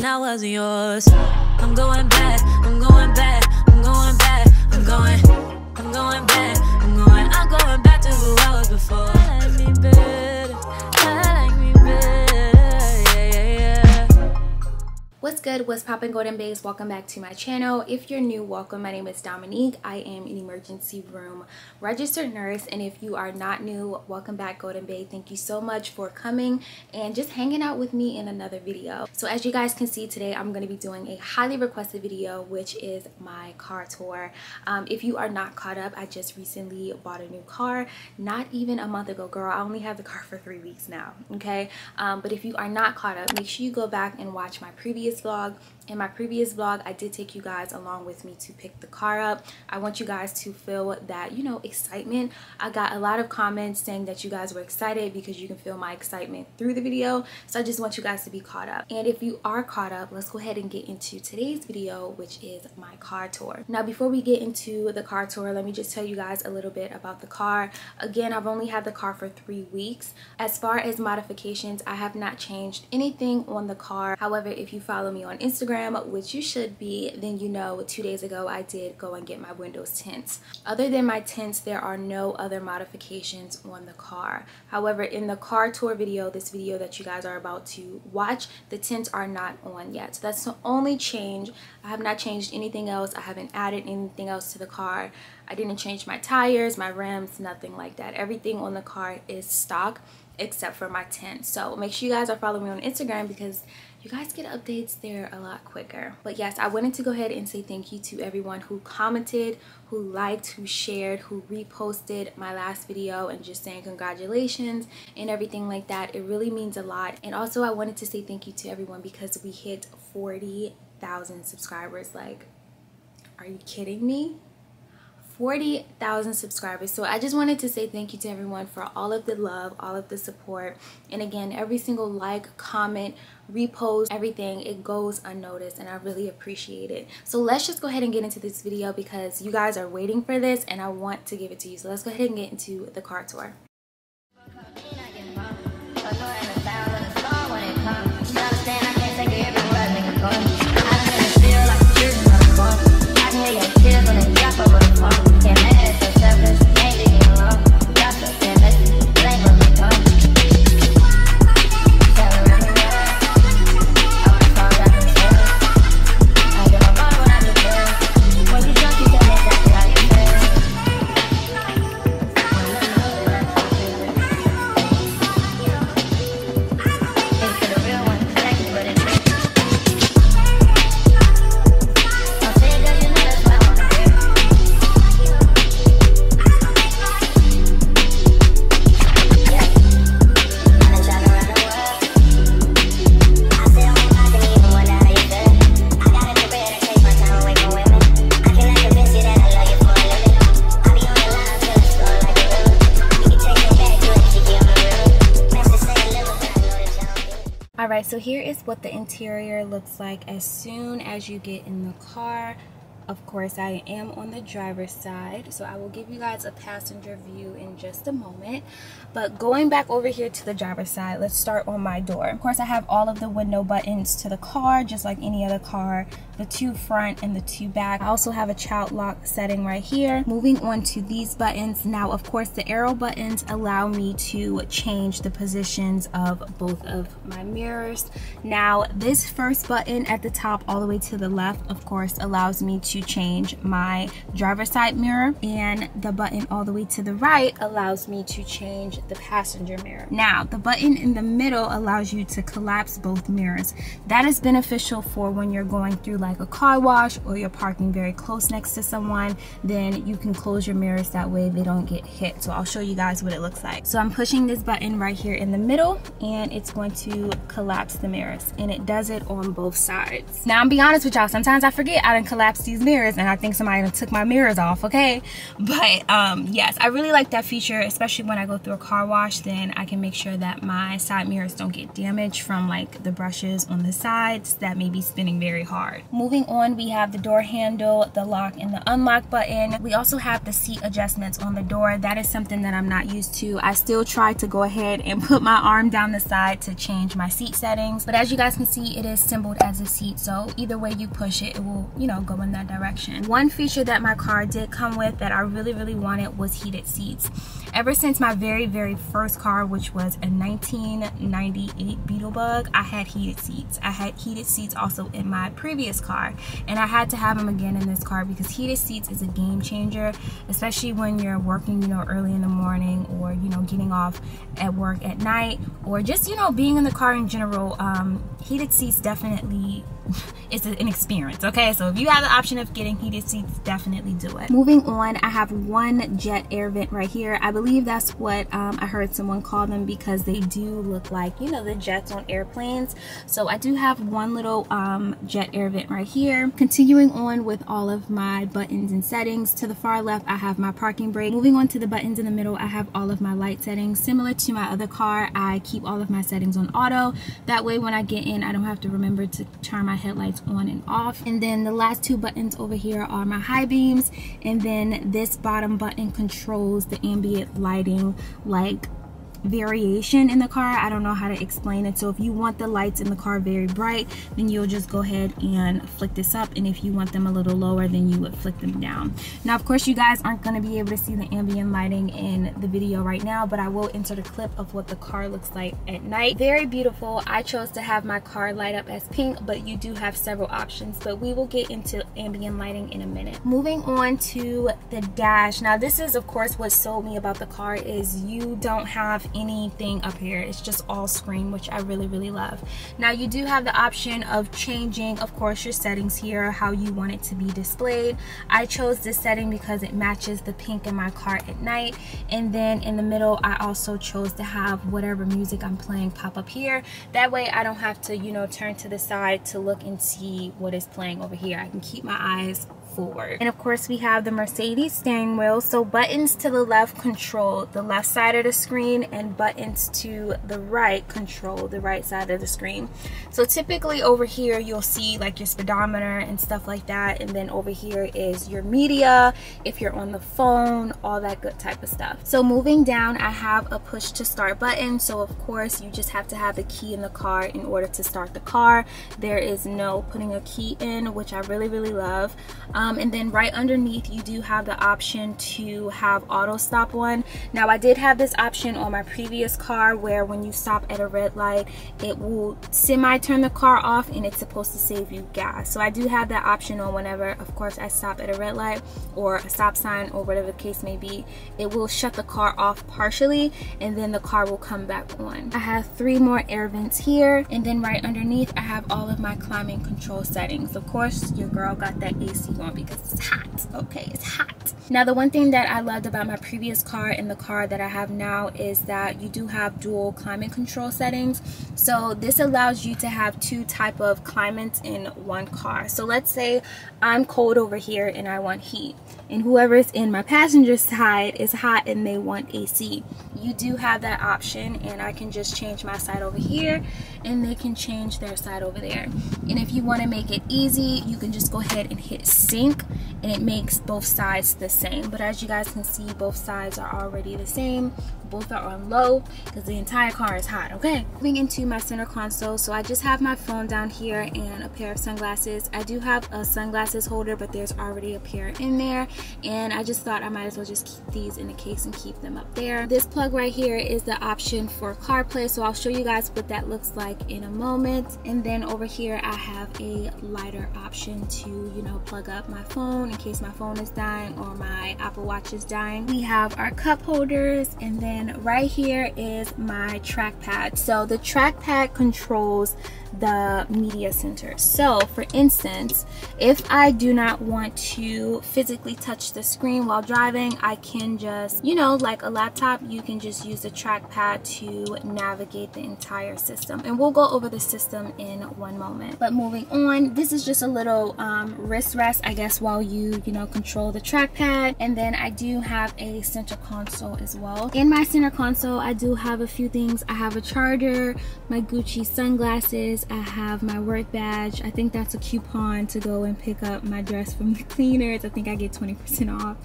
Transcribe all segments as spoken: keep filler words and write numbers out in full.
when I wasn't yours. I'm going back, I'm going back, I'm going back, I'm going, I'm going back, I'm going, I'm going back to who I was before. I like me better, I like me better, yeah, yeah, yeah. What's good, what's poppin' Golden Babes? Welcome back to my channel. If you're new, welcome. My name is Dominique. I am an emergency room registered nurse, and if you are not new, welcome back, Golden Babe. Thank you so much for coming and just hanging out with me in another video. So as you guys can see, today I'm going to be doing a highly requested video, which is my car tour. Um, if you are not caught up, I just recently bought a new car, not even a month ago, girl. I only have the car for three weeks now, okay? Um, but if you are not caught up, make sure you go back and watch my previous vlog. In my previous vlog, I did take you guys along with me to pick the car up. I want you guys to feel that, you know, excitement. I got a lot of comments saying that you guys were excited because you can feel my excitement through the video. So I just want you guys to be caught up. And if you are caught up, let's go ahead and get into today's video, which is my car tour. Now, before we get into the car tour, let me just tell you guys a little bit about the car. Again, I've only had the car for three weeks. As far as modifications, I have not changed anything on the car. However, if you follow me on Instagram, which you should be, then you know two days ago I did go and get my windows tints. Other than my tints, there are no other modifications on the car. However, in the car tour video, this video that you guys are about to watch, the tints are not on yet. So that's the only change. I have not changed anything else. I haven't added anything else to the car. I didn't change my tires, my rims, nothing like that. Everything on the car is stock except for my tint. So make sure you guys are following me on Instagram because you guys get updates there a lot quicker. But yes, I wanted to go ahead and say thank you to everyone who commented, who liked, who shared, who reposted my last video and just saying congratulations and everything like that. It really means a lot. And also I wanted to say thank you to everyone because we hit forty thousand subscribers. Like, are you kidding me? forty thousand subscribers. So I just wanted to say thank you to everyone for all of the love, all of the support. And again, every single like, comment, repost, everything, it goes unnoticed and I really appreciate it. So let's just go ahead and get into this video because you guys are waiting for this and I want to give it to you. So let's go ahead and get into the car tour. Alright, so here is what the interior looks like as soon as you get in the car. Of course, I am on the driver's side, so I will give you guys a passenger view in just a moment. But going back over here to the driver's side, let's start on my door. Of course, I have all of the window buttons to the car, just like any other car, the two front and the two back. I also have a child lock setting right here. Moving on to these buttons. Now, of course, the arrow buttons allow me to change the positions of both of my mirrors. Now, this first button at the top all the way to the left, of course, allows me to change my driver's side mirror, and the button all the way to the right allows me to change the passenger mirror. Now, the button in the middle allows you to collapse both mirrors. That is beneficial for when you're going through like a car wash or you're parking very close next to someone, then you can close your mirrors, that way they don't get hit. So I'll show you guys what it looks like. So I'm pushing this button right here in the middle and it's going to collapse the mirrors, and it does it on both sides. Now, I'm being honest with y'all, sometimes I forget I done collapsed these mirrors and I think somebody took my mirrors off, okay? But um, yes, I really like that feature, especially when I go through a car wash, then I can make sure that my side mirrors don't get damaged from like the brushes on the sides that may be spinning very hard. Moving on, we have the door handle, the lock and the unlock button. We also have the seat adjustments on the door. That is something that I'm not used to. I still try to go ahead and put my arm down the side to change my seat settings, but as you guys can see, it is symboled as a seat, so either way you push it, it will, you know, go in that direction. One feature that my car did come with that I really really wanted was heated seats. Ever since my very very first car, which was a nineteen ninety-eight Beetlebug, I had heated seats. I had heated seats also in my previous car, and I had to have them again in this car because heated seats is a game changer, especially when you're working, you know, early in the morning, or you know, getting off at work at night, or just, you know, being in the car in general. Um, heated seats definitely it's an experience, okay? So if you have the option of getting heated seats, definitely do it. Moving on, I have one jet air vent right here. I believe that's what um, I heard someone call them, because they do look like, you know, the jets on airplanes. So I do have one little um, jet air vent right here. Continuing on with all of my buttons and settings, to the far left I have my parking brake. Moving on to the buttons in the middle, I have all of my light settings. Similar to my other car, I keep all of my settings on auto. That way when I get in, I don't have to remember to turn my headlights on and off. And then the last two buttons over here are my high beams, and then this bottom button controls the ambient lighting like variation in the car. I don't know how to explain it. So if you want the lights in the car very bright, then you'll just go ahead and flick this up, and if you want them a little lower, then you would flick them down. Now of course you guys aren't going to be able to see the ambient lighting in the video right now, but I will insert a clip of what the car looks like at night. Very beautiful. I chose to have my car light up as pink, but you do have several options, but we will get into ambient lighting in a minute. Moving on to the dash. Now this is of course what sold me about the car, is you don't have anything up here. It's just all screen, which I really really love. Now you do have the option of changing of course your settings here, how you want it to be displayed. I chose this setting because it matches the pink in my car at night, and then in the middle I also chose to have whatever music I'm playing pop up here. That way I don't have to, you know, turn to the side to look and see what is playing over here. I can keep my eyes forward. And of course we have the Mercedes steering wheel. So buttons to the left control the left side of the screen, and buttons to the right control the right side of the screen. So typically over here you'll see like your speedometer and stuff like that, and then over here is your media, if you're on the phone, all that good type of stuff. So moving down, I have a push to start button. So of course you just have to have the key in the car in order to start the car. There is no putting a key in, which I really really love. um, Um, and then right underneath you do have the option to have auto stop on. Now I did have this option on my previous car, where when you stop at a red light it will semi turn the car off, and it's supposed to save you gas. So I do have that option on. Whenever of course I stop at a red light or a stop sign or whatever the case may be, it will shut the car off partially, and then the car will come back on. I have three more air vents here, and then right underneath I have all of my climate control settings. Of course your girl got that A C on because it's hot, okay? It's hot. Now the one thing that I loved about my previous car and the car that I have now is that you do have dual climate control settings. So this allows you to have two type of climates in one car. So let's say I'm cold over here and I want heat, and whoever's in my passenger side is hot and they want A C. You do have that option, and I can just change my side over here and they can change their side over there. And if you want to make it easy, you can just go ahead and hit sync, and it makes both sides the same. But as you guys can see, both sides are already the same. Both are on low because the entire car is hot, okay? Moving into my center console, so I just have my phone down here and a pair of sunglasses. I do have a sunglasses holder, but there's already a pair in there, and I just thought I might as well just keep these in the case and keep them up there. This plug right here is the option for CarPlay, so I'll show you guys what that looks like in a moment. And then over here I have a lighter option to, you know, plug up my phone in case my phone is dying or my Apple Watch is dying. We have our cup holders, and then And right here is my trackpad. So the trackpad controls the media center. So for instance, if I do not want to physically touch the screen while driving, I can just, you know, like a laptop, you can just use the trackpad to navigate the entire system, and we'll go over the system in one moment. But moving on, this is just a little um, wrist rest, I guess, while you you know control the trackpad. And then I do have a center console as well. In my center console, I do have a few things. I have a charger, my Gucci sunglasses, I have my work badge. I think that's a coupon to go and pick up my dress from the cleaners. I think I get twenty percent off.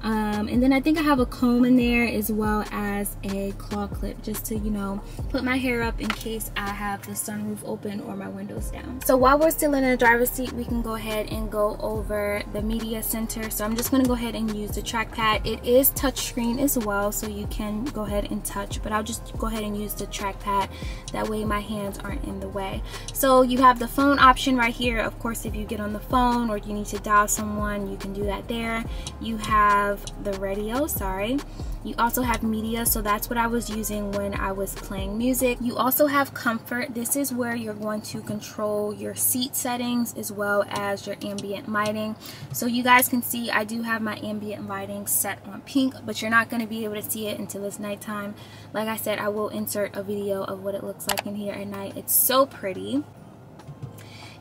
Um, and then I think I have a comb in there as well as a claw clip, just to, you know, put my hair up in case I have the sunroof open or my windows down. So while we're still in the driver's seat, we can go ahead and go over the media center. So I'm just going to go ahead and use the trackpad. It is touchscreen as well, so you can go ahead and touch, but I'll just go ahead and use the trackpad. That way my hands aren't in the way. So you have the phone option right here. Of course, if you get on the phone or you need to dial someone, you can do that there. You have the radio, sorry. You also have media, so that's what I was using when I was playing music. You also have comfort. This is where you're going to control your seat settings as well as your ambient lighting. So you guys can see I do have my ambient lighting set on pink, but you're not going to be able to see it until it's nighttime. Like I said, I will insert a video of what it looks like in here at night. It's so pretty.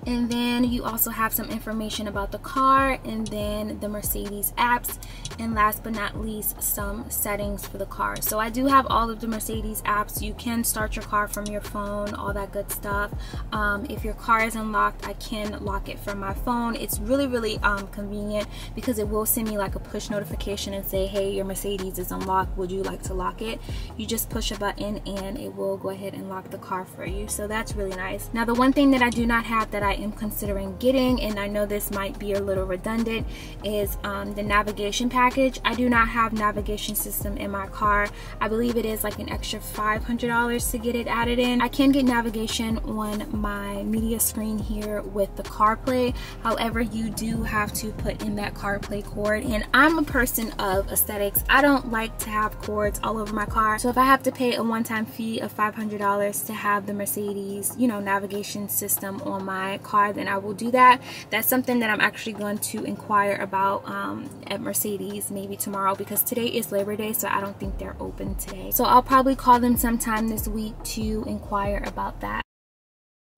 And then you also have some information about the car, and then the Mercedes apps, and last but not least, some settings for the car. So I do have all of the Mercedes apps. You can start your car from your phone, all that good stuff. Um, if your car is unlocked, I can lock it from my phone. It's really, really um, convenient, because it will send me like a push notification and say, hey, your Mercedes is unlocked. Would you like to lock it? You just push a button and it will go ahead and lock the car for you. So that's really nice. Now, the one thing that I do not have that I am considering getting, and I know this might be a little redundant, is um, the navigation package. I do not have navigation system in my car. I believe it is like an extra five hundred dollars to get it added in. I can get navigation on my media screen here with the CarPlay. However, you do have to put in that CarPlay cord, and I'm a person of aesthetics. I don't like to have cords all over my car, so if I have to pay a one-time fee of five hundred dollars to have the Mercedes, you know, navigation system on my car, then I will do that. That's something that I'm actually going to inquire about um, at Mercedes maybe tomorrow, because today is Labor Day, so I don't think they're open today. So I'll probably call them sometime this week to inquire about that.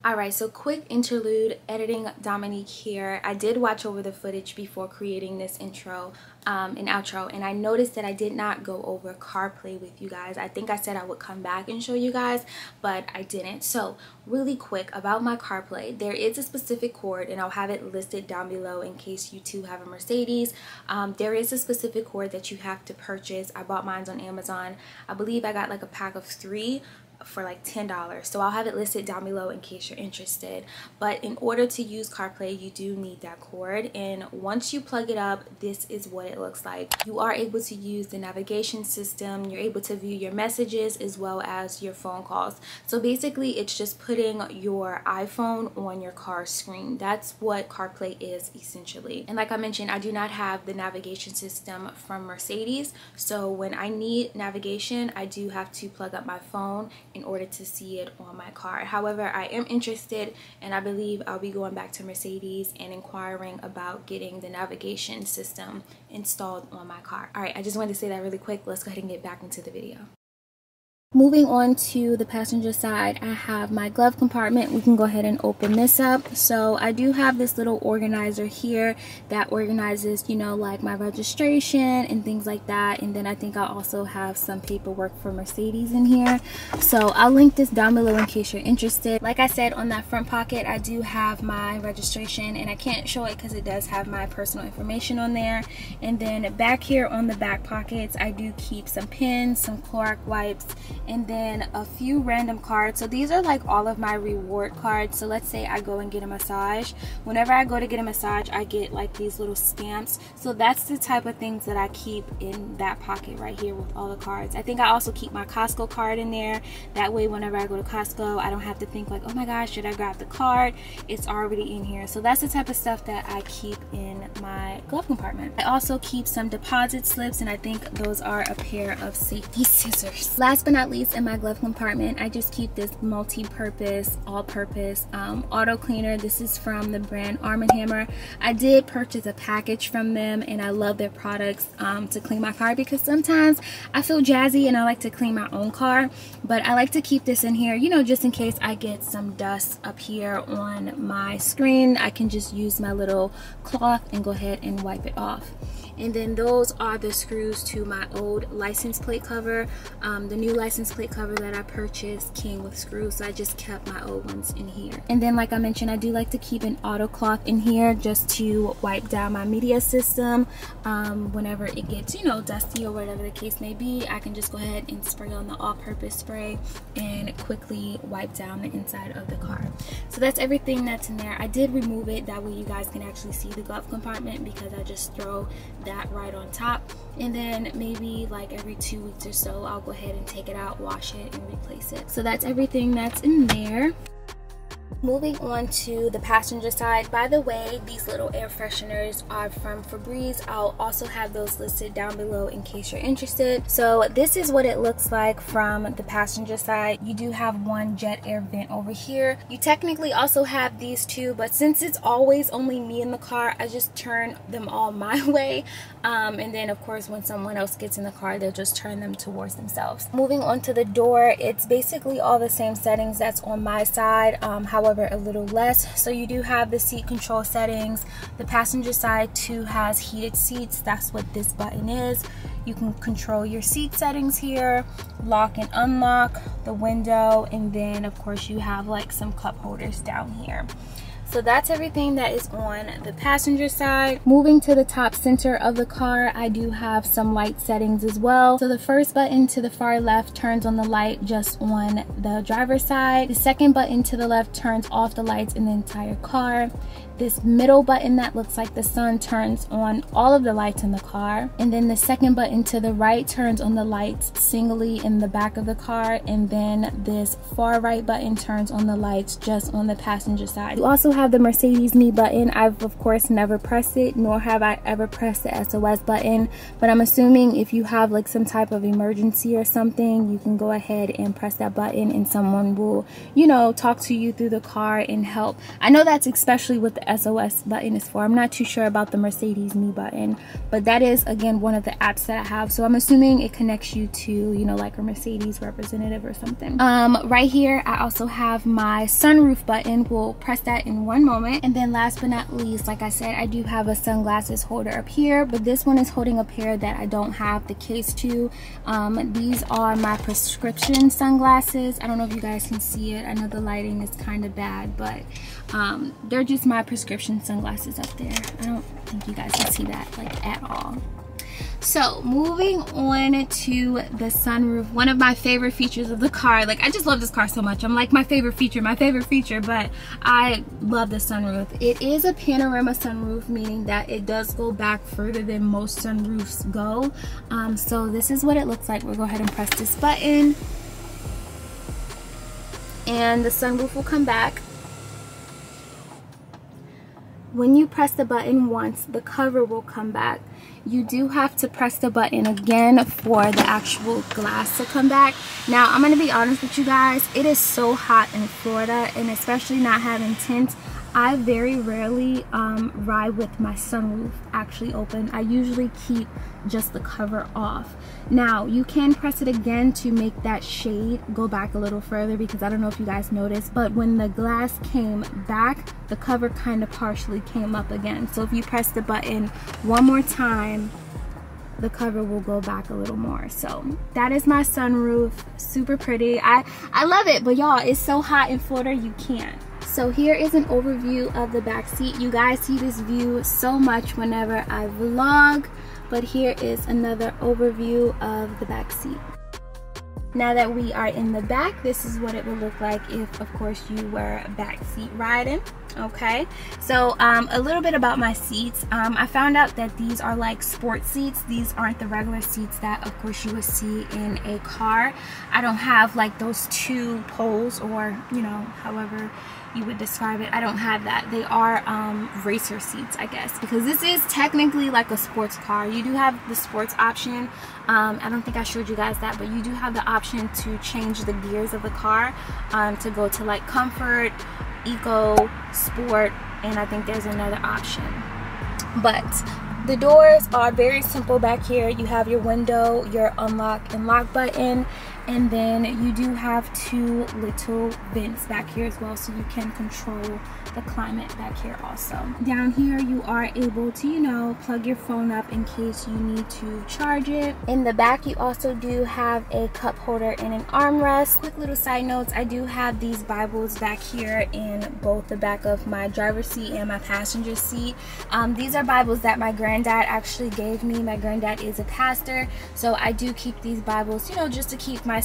Alright, so quick interlude, editing Dominique here. I did watch over the footage before creating this intro um, and outro, and I noticed that I did not go over CarPlay with you guys. I think I said I would come back and show you guys, but I didn't. So really quick about my CarPlay, there is a specific cord, and I'll have it listed down below in case you too have a Mercedes. Um, there is a specific cord that you have to purchase. I bought mine on Amazon. I believe I got like a pack of three for like ten dollars, so I'll have it listed down below in case you're interested. But in order to use CarPlay, you do need that cord, and once you plug it up, this is what it looks like. You are able to use the navigation system, you're able to view your messages as well as your phone calls. So basically, it's just putting your iPhone on your car screen. That's what CarPlay is essentially. And like I mentioned, I do not have the navigation system from Mercedes, so when I need navigation, I do have to plug up my phone in order to see it on my car. However, I am interested, and I believe I'll be going back to Mercedes and inquiring about getting the navigation system installed on my car. All right, I just wanted to say that really quick. Let's go ahead and get back into the video. Moving on to the passenger side, I have my glove compartment. We can go ahead and open this up. So I do have this little organizer here that organizes, you know, like my registration and things like that. And then I think I also have some paperwork for Mercedes in here. So I'll link this down below in case you're interested. Like I said, on that front pocket, I do have my registration, and I can't show it because it does have my personal information on there. And then back here on the back pockets, I do keep some pins, some Clorox wipes, and then a few random cards. So these are like all of my reward cards. So let's say I go and get a massage. Whenever I go to get a massage, I get like these little stamps. So that's the type of things that I keep in that pocket right here with all the cards. I think I also keep my Costco card in there. That way whenever I go to Costco, I don't have to think like, oh my gosh, should I grab the card? It's already in here. So that's the type of stuff that I keep in my glove compartment. I also keep some deposit slips, and I think those are a pair of safety scissors. Last but not At least in my glove compartment, I just keep this multi-purpose, all-purpose um, auto cleaner. This is from the brand Arm and Hammer. I did purchase a package from them, and I love their products um, to clean my car, because sometimes I feel jazzy and I like to clean my own car, But I like to keep this in here, you know, just in case I get some dust up here on my screen. I can just use my little cloth and go ahead and wipe it off. And then those are the screws to my old license plate cover. Um, the new license plate cover that I purchased came with screws, so I just kept my old ones in here. And then, like I mentioned, I do like to keep an auto cloth in here just to wipe down my media system. Um, whenever it gets, you know, dusty or whatever the case may be, I can just go ahead and spray on the all-purpose spray and quickly wipe down the inside of the car. So that's everything that's in there. I did remove it, that way you guys can actually see the glove compartment, because I just throw that right on top, and then maybe like every two weeks or so I'll go ahead and take it out, wash it, and replace it. So that's everything that's in there. Moving on to the passenger side. By the way, these little air fresheners are from Febreze. I'll also have those listed down below in case you're interested. So this is what it looks like from the passenger side. You do have one jet air vent over here. You technically also have these two, but since it's always only me in the car, I just turn them all my way. Um, and then of course, when someone else gets in the car, they'll just turn them towards themselves. Moving on to the door, it's basically all the same settings that's on my side. Um, however, a little less. So you do have the seat control settings. The passenger side too has heated seats. That's what this button is. You can control your seat settings here, lock and unlock the window, and then of course you have like some cup holders down here. So that's everything that is on the passenger side. Moving to the top center of the car, I do have some light settings as well. So the first button to the far left turns on the light just on the driver's side. The second button to the left turns off the lights in the entire car. This middle button that looks like the sun turns on all of the lights in the car. And then the second button to the right turns on the lights singly in the back of the car. And then this far right button turns on the lights just on the passenger side. You also have the Mercedes me button. I've of course never pressed it, nor have I ever pressed the S O S button. But I'm assuming if you have like some type of emergency or something, you can go ahead and press that button and someone will, you know, talk to you through the car and help. I know that's especially with the S O S button is for. I'm not too sure about the Mercedes me button, but that is again one of the apps that I have, so I'm assuming it connects you to, you know, like a Mercedes representative or something. Um right here I also have my sunroof button. We'll press that in one moment. And then last but not least, like I said, I do have a sunglasses holder up here, but this one is holding a pair that I don't have the case to. Um these are my prescription sunglasses. I don't know if you guys can see it. I know the lighting is kind of bad, but um they're just my prescription sunglasses up there. I don't think you guys can see that like at all. So moving on to the sunroof, one of my favorite features of the car. Like, I just love this car so much. I'm like, my favorite feature, my favorite feature, but I love the sunroof. It is a panorama sunroof, meaning that it does go back further than most sunroofs go. Um, so this is what it looks like. We'll go ahead and press this button and the sunroof will come back. When you press the button once, the cover will come back. You do have to press the button again for the actual glass to come back. Now, I'm going to be honest with you guys. It is so hot in Florida, and especially not having tents, I very rarely um, ride with my sunroof actually open. I usually keep just the cover off. Now, you can press it again to make that shade go back a little further, because I don't know if you guys noticed, but when the glass came back, the cover kind of partially came up again. So if you press the button one more time, the cover will go back a little more. So that is my sunroof. Super pretty. I, I love it, but y'all, it's so hot in Florida, you can't. So here is an overview of the back seat. You guys see this view so much whenever I vlog, but here is another overview of the back seat. Now that we are in the back, this is what it would look like if, of course, you were backseat riding. Okay, so um, a little bit about my seats. Um, I found out that these are like sports seats. These aren't the regular seats that, of course, you would see in a car. I don't have like those two poles, or, you know, however you would describe it. I don't have that. They are um, racer seats, I guess, because this is technically like a sports car. You do have the sports option. Um, I don't think I showed you guys that, but you do have the option to change the gears of the car um, to go to like comfort, eco, sport, and I think there's another option. But the doors are very simple back here. You have your window, your unlock and lock button, And then you do have two little vents back here as well, so you can control the climate back here also. Down here you are able to, you know, plug your phone up in case you need to charge it. In the back you also do have a cup holder and an armrest. Quick little side notes, I do have these Bibles back here in both the back of my driver's seat and my passenger seat. Um, these are Bibles that my granddad actually gave me. My granddad is a pastor, so I do keep these Bibles, you know, just to keep myself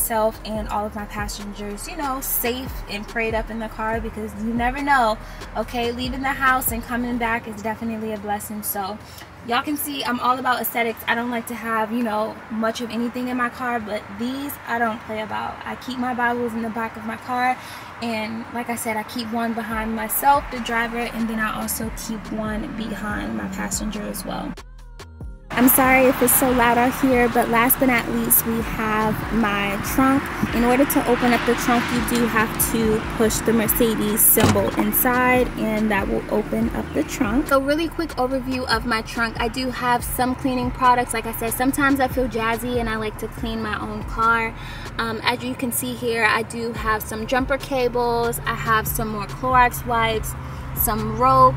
and all of my passengers, you know, safe and prayed up in the car, because you never know, okay, leaving the house and coming back is definitely a blessing. So y'all can see I'm all about aesthetics. I don't like to have, you know, much of anything in my car, but these I don't play about. I keep my Bibles in the back of my car, and like I said, I keep one behind myself, the driver, and then I also keep one behind my passenger as well. I'm sorry if it's so loud out here, but last but not least, we have my trunk. In order to open up the trunk, you do have to push the Mercedes symbol inside, and that will open up the trunk. So really quick overview of my trunk. I do have some cleaning products. Like I said, sometimes I feel jazzy and I like to clean my own car. Um, as you can see here, I do have some jumper cables. I have some more Clorox wipes, some rope.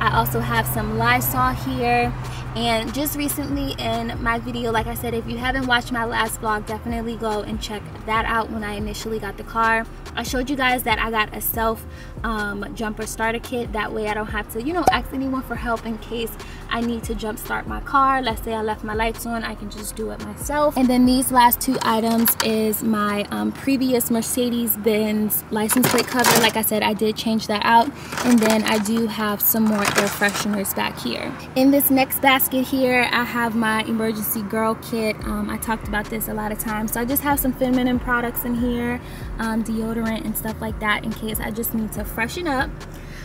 I also have some Lysol here. And just recently in my video, like I said, if you haven't watched my last vlog, definitely go and check that out. When I initially got the car, I showed you guys that I got a self um, jumper starter kit. That way I don't have to, you know, ask anyone for help in case I need to jump start my car. Let's say I left my lights on, I can just do it myself. And then these last two items is my um, previous Mercedes-Benz license plate cover. Like I said, I did change that out. And then I do have some more air fresheners back here. In this next basket here, I have my emergency girl kit. Um, I talked about this a lot of times. So I just have some feminine products in here, um, deodorant and stuff like that in case I just need to freshen up.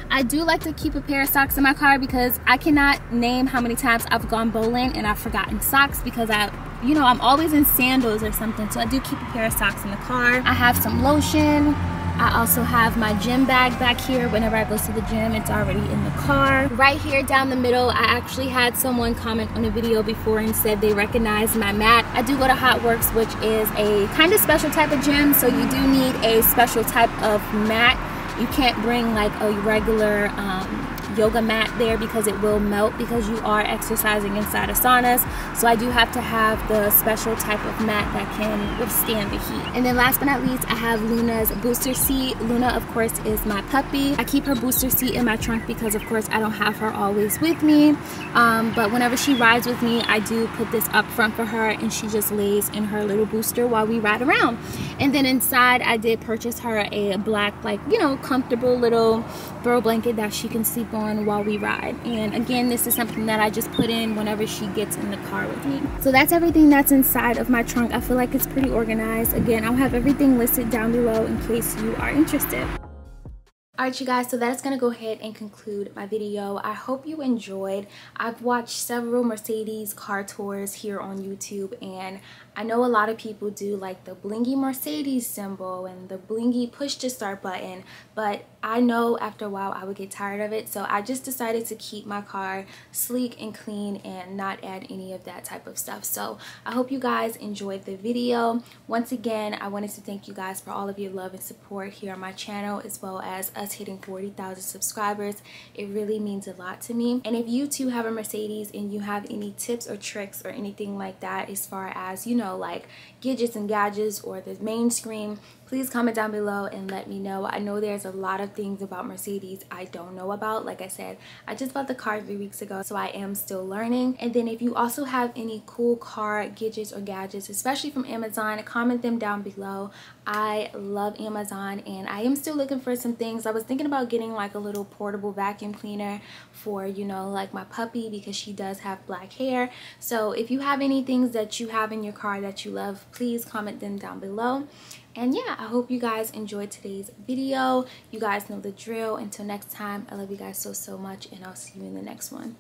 I do like to keep a pair of socks in my car because I cannot name how many times I've gone bowling and I've forgotten socks because I, you know, I'm always in sandals or something. So I do keep a pair of socks in the car. I have some lotion. I also have my gym bag back here. Whenever I go to the gym, it's already in the car. Right here down the middle, I actually had someone comment on a video before and said they recognized my mat. I do go to Hot Works, which is a kind of special type of gym, so you do need a special type of mat. You can't bring like a regular um, yoga mat there because it will melt because you are exercising inside of saunas. So I do have to have the special type of mat that can withstand the heat. And then last but not least, I have Luna's booster seat. Luna, of course, is my puppy. I keep her booster seat in my trunk because, of course, I don't have her always with me. Um, but whenever she rides with me, I do put this up front for her, and she just lays in her little booster while we ride around. And then inside, I did purchase her a black, like, you know, comfortable little throw blanket that she can sleep on while we ride. And again, this is something that I just put in whenever she gets in the car with me. So that's everything that's inside of my trunk. I feel like it's pretty organized. Again, I'll have everything listed down below in case you are interested. Alright you guys, so that's going to go ahead and conclude my video. I hope you enjoyed. I've watched several Mercedes car tours here on YouTube, and I know a lot of people do like the blingy Mercedes symbol and the blingy push to start button, but I know after a while I would get tired of it, so I just decided to keep my car sleek and clean and not add any of that type of stuff. So I hope you guys enjoyed the video. Once again, I wanted to thank you guys for all of your love and support here on my channel, as well as us hitting forty thousand subscribers. It really means a lot to me. And if you too have a Mercedes and you have any tips or tricks or anything like that as far as, you know, like gadgets and gadgets or the main screen, please comment down below and let me know. I know there's a lot of things about Mercedes I don't know about. Like I said, I just bought the car three weeks ago, so I am still learning. And then if you also have any cool car gadgets or gadgets, especially from Amazon, comment them down below. I love Amazon, and I am still looking for some things. I was thinking about getting like a little portable vacuum cleaner for, you know, like my puppy, because she does have black hair. So if you have any things that you have in your car that you love, please comment them down below. And yeah, I hope you guys enjoyed today's video. You guys know the drill. Until next time, I love you guys so, so much, and I'll see you in the next one.